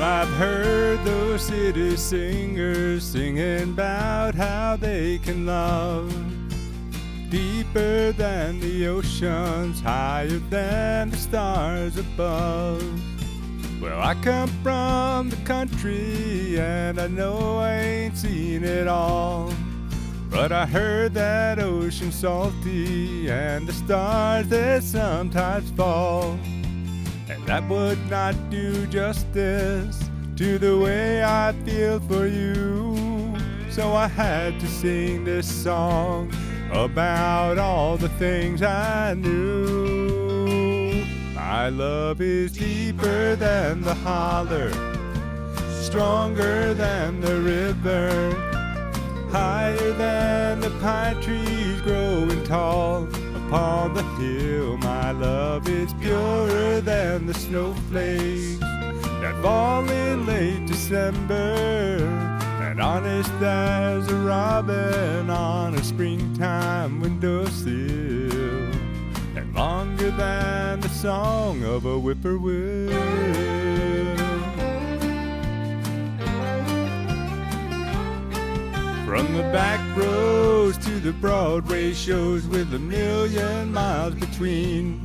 Now I've heard those city singers singing about how they can love deeper than the oceans, higher than the stars above. Well, I come from the country and I know I ain't seen it all, but I heard that ocean salty and the stars that sometimes fall. And that would not do justice to the way I feel for you. So I had to sing this song about all the things I knew. My love is deeper than the holler, stronger than the river, higher than the pine trees growing tall upon the hill. My love is purer than the snowflakes that fall in late December, and honest as a robin on a springtime windowsill, and longer than the song of a whippoorwill. From the back roads to the Broadway shows with 1,000,000 miles between,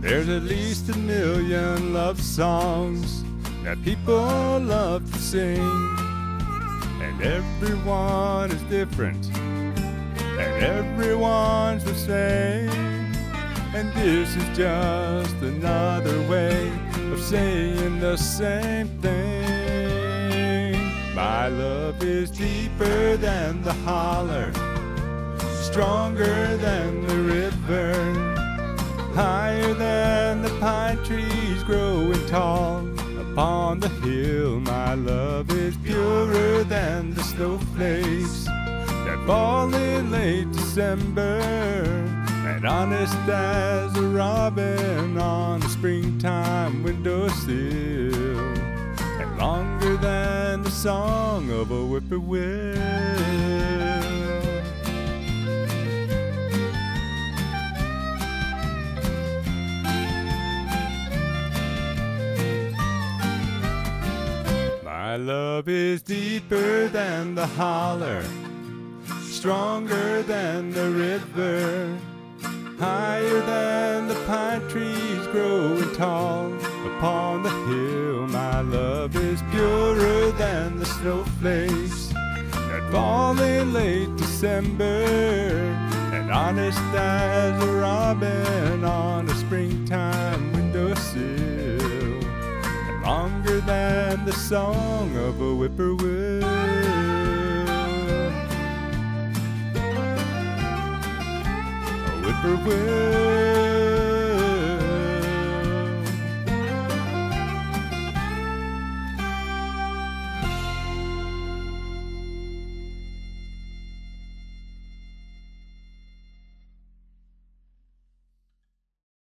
there's at least 1,000,000 love songs that people love to sing. And everyone is different, and everyone's the same, and this is just another way of saying the same thing. My love is deeper than the holler, stronger than the river, higher than the pine trees growing tall upon the hill. My love is purer than the snowflakes that fall in late December, and honest as a robin on a springtime windowsill, and longer than the song of a whippoorwill. My love is deeper than the holler, stronger than the river, higher than the pine trees growing tall upon the hill. My love is purer than the snowflakes that fall in late December, and honest as a robin on a springtime windowsill, and longer than the song of a whippoorwill. A whippoorwill.